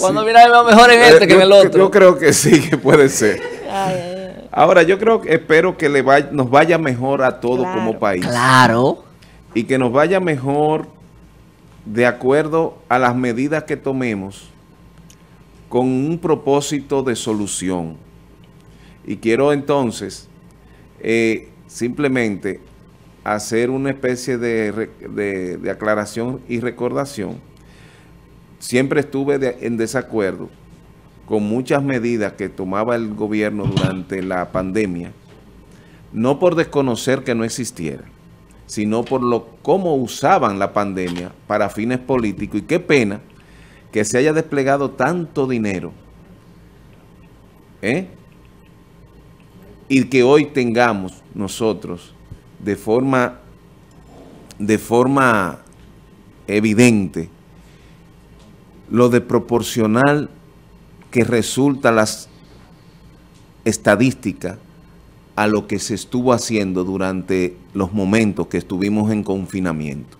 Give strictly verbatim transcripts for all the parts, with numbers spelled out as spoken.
Cuando sí. Mira, va mejor en este eh, que en el otro. Yo creo que sí, que puede ser. Ay, ay, ay. Ahora, yo creo, espero que le vaya, nos vaya mejor a todos claro, como país. Claro. Y que nos vaya mejor de acuerdo a las medidas que tomemos con un propósito de solución. Y quiero entonces eh, simplemente hacer una especie de, de, de aclaración y recordación. Siempre estuve de, en desacuerdo con muchas medidas que tomaba el gobierno durante la pandemia, no por desconocer que no existiera, sino por lo cómo usaban la pandemia para fines políticos. Y qué pena que se haya desplegado tanto dinero, ¿eh? Y que hoy tengamos nosotros de forma, de forma evidente lo desproporcional que resulta las estadísticas a lo que se estuvo haciendo durante los momentos que estuvimos en confinamiento.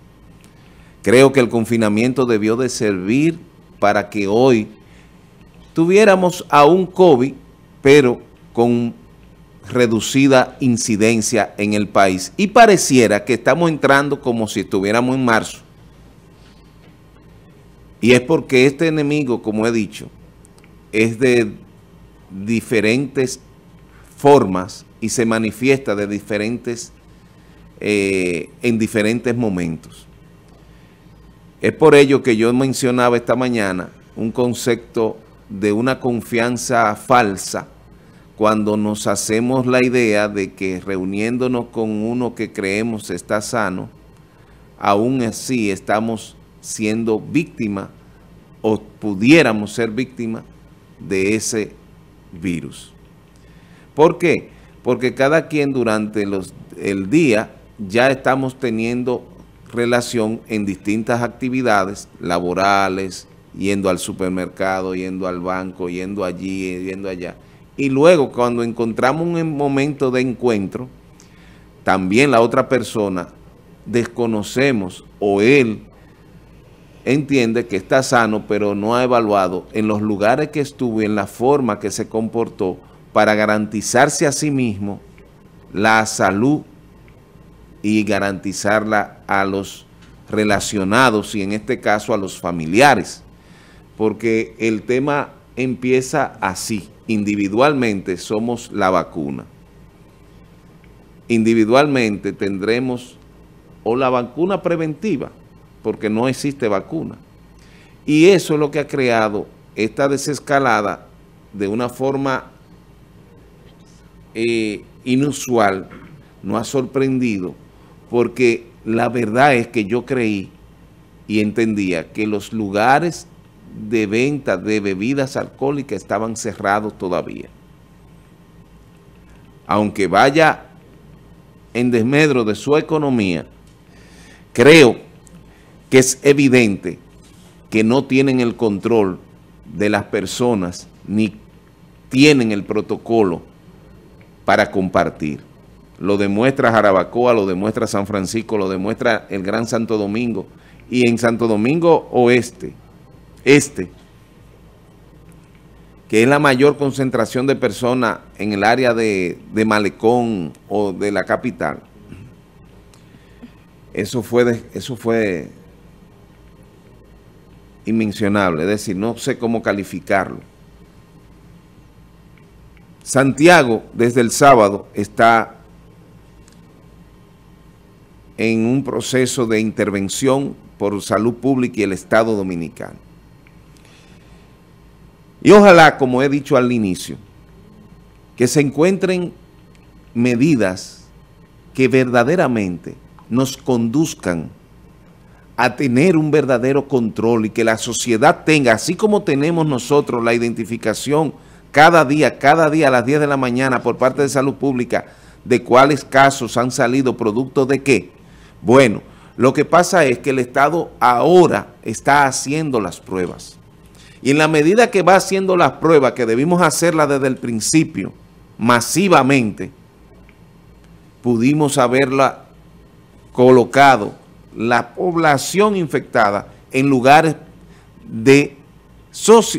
Creo que el confinamiento debió de servir para que hoy tuviéramos aún COVID, pero con reducida incidencia en el país. Y pareciera que estamos entrando como si estuviéramos en marzo. Y es porque este enemigo, como he dicho, es de diferentes formas y se manifiesta de diferentes, eh, en diferentes momentos. Es por ello que yo mencionaba esta mañana un concepto de una confianza falsa cuando nos hacemos la idea de que reuniéndonos con uno que creemos está sano, aún así estamos siendo víctima o pudiéramos ser víctima de ese virus. ¿Por qué? Porque cada quien durante los, el día ya estamos teniendo relación en distintas actividades laborales, yendo al supermercado, yendo al banco, yendo allí, yendo allá. Y luego cuando encontramos un momento de encuentro, también la otra persona desconocemos o él entiende que está sano, pero no ha evaluado en los lugares que estuvo, en la forma que se comportó para garantizarse a sí mismo la salud y garantizarla a los relacionados y en este caso a los familiares. Porque el tema empieza así, individualmente somos la vacuna. Individualmente tendremos o la vacuna preventiva, porque no existe vacuna. Y eso es lo que ha creado esta desescalada de una forma eh, inusual. Nos ha sorprendido, porque la verdad es que yo creí y entendía que los lugares de venta de bebidas alcohólicas estaban cerrados todavía. Aunque vaya en desmedro de su economía, creo que que es evidente que no tienen el control de las personas ni tienen el protocolo para compartir. Lo demuestra Jarabacoa, lo demuestra San Francisco, lo demuestra el Gran Santo Domingo. Y en Santo Domingo Oeste, este, que es la mayor concentración de personas en el área de, de Malecón o de la capital, eso fue... De, eso fue inmencionable, es decir, no sé cómo calificarlo. Santiago, desde el sábado, está en un proceso de intervención por Salud Pública y el Estado Dominicano. Y ojalá, como he dicho al inicio, que se encuentren medidas que verdaderamente nos conduzcan a tener un verdadero control y que la sociedad tenga, así como tenemos nosotros la identificación cada día, cada día a las diez de la mañana por parte de Salud Pública, de cuáles casos han salido, producto de qué. Bueno, lo que pasa es que el Estado ahora está haciendo las pruebas. Y en la medida que va haciendo las pruebas, que debimos hacerlas desde el principio, masivamente, pudimos haberla colocado la población infectada en lugares de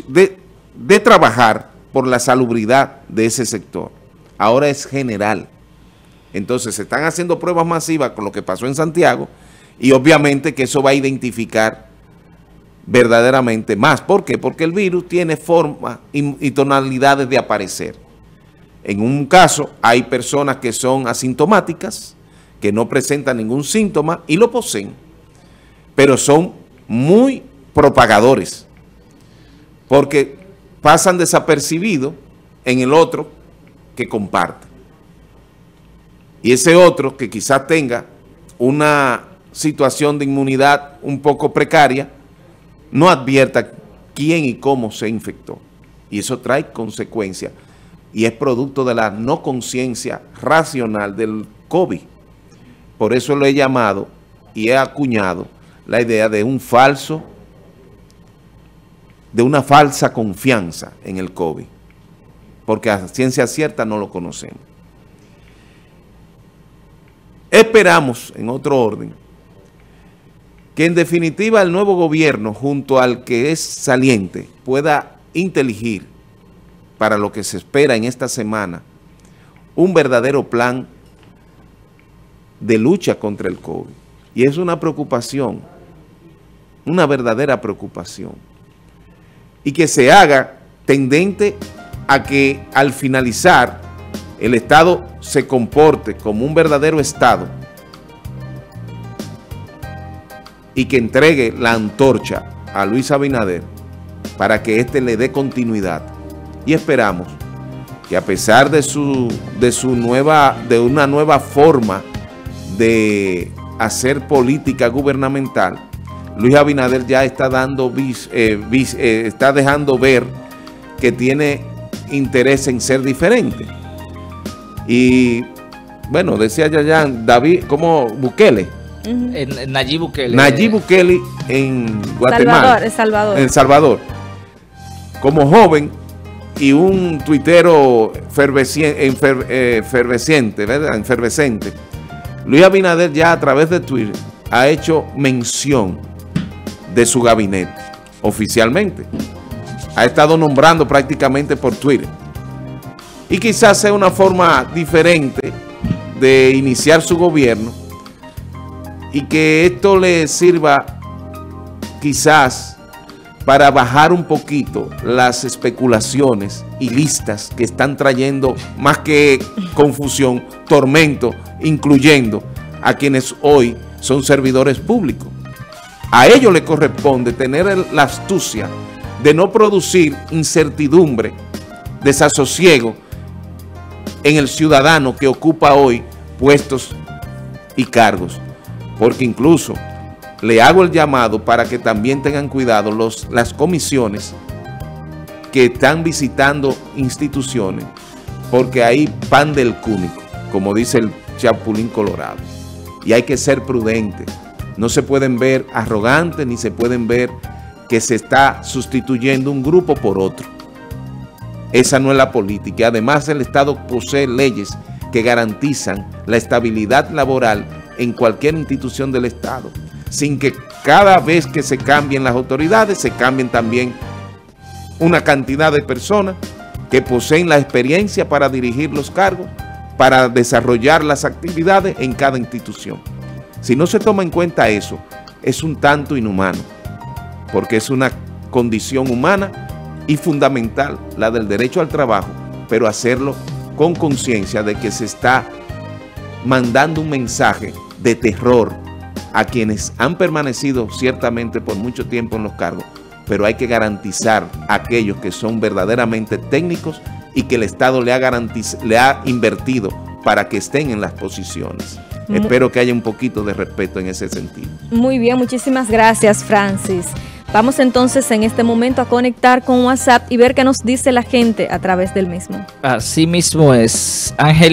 de, de trabajar por la salubridad de ese sector. Ahora es general. Entonces se están haciendo pruebas masivas con lo que pasó en Santiago y obviamente que eso va a identificar verdaderamente más. ¿Por qué? Porque el virus tiene formas y, y tonalidades de aparecer. En un caso hay personas que son asintomáticas, que no presentan ningún síntoma y lo poseen, pero son muy propagadores porque pasan desapercibidos en el otro que comparte. Y ese otro que quizás tenga una situación de inmunidad un poco precaria, no advierta quién y cómo se infectó. Y eso trae consecuencias. Y es producto de la no conciencia racional del COVID. Por eso lo he llamado y he acuñado la idea de un falso, de una falsa confianza en el COVID. Porque a ciencia cierta no lo conocemos. Esperamos, en otro orden, que en definitiva el nuevo gobierno, junto al que es saliente, pueda inteligir para lo que se espera en esta semana un verdadero plan de lucha contra el COVID. Y es una preocupación, una verdadera preocupación. Y que se haga tendente a que al finalizar el Estado se comporte como un verdadero Estado y que entregue la antorcha a Luis Abinader para que éste le dé continuidad. Y esperamos que a pesar de su, de su nueva, de una nueva forma de hacer política gubernamental, Luis Abinader ya está dando vis, eh, vis, eh, está dejando ver que tiene interés en ser diferente. Y bueno, decía Yayan, David, ¿cómo? Bukele. Uh-huh. eh, Nayib Bukele. Nayib Bukele en Guatemala. El Salvador, El Salvador. El Salvador. Como joven y un tuitero efervesciente, enfer, eh, efervescente, ¿verdad? Enfervescente. Luis Abinader ya a través de Twitter ha hecho mención de su gabinete oficialmente. Ha estado nombrando prácticamente por Twitter. Y quizás sea una forma diferente de iniciar su gobierno y que esto le sirva quizás para bajar un poquito las especulaciones y listas que están trayendo más que confusión, tormento, incluyendo a quienes hoy son servidores públicos. A ellos le corresponde tener la astucia de no producir incertidumbre, desasosiego, en el ciudadano que ocupa hoy puestos y cargos, porque incluso le hago el llamado para que también tengan cuidado los, las comisiones que están visitando instituciones, porque hay pan del cúnico, como dice el Chapulín Colorado, y hay que ser prudente, no se pueden ver arrogantes, ni se pueden ver que se está sustituyendo un grupo por otro. Esa no es la política. Además, el Estado posee leyes que garantizan la estabilidad laboral en cualquier institución del Estado, sin que cada vez que se cambien las autoridades, se cambien también una cantidad de personas que poseen la experiencia para dirigir los cargos, para desarrollar las actividades en cada institución. Si no se toma en cuenta eso, es un tanto inhumano, porque es una condición humana y fundamental, la del derecho al trabajo, pero hacerlo con conciencia de que se está mandando un mensaje de terror a quienes han permanecido ciertamente por mucho tiempo en los cargos, pero hay que garantizar a aquellos que son verdaderamente técnicos y que el Estado le ha, garantiz- le ha invertido para que estén en las posiciones. Muy Espero que haya un poquito de respeto en ese sentido. Muy bien, muchísimas gracias, Francis. Vamos entonces en este momento a conectar con WhatsApp y ver qué nos dice la gente a través del mismo. Así mismo es, Ángel.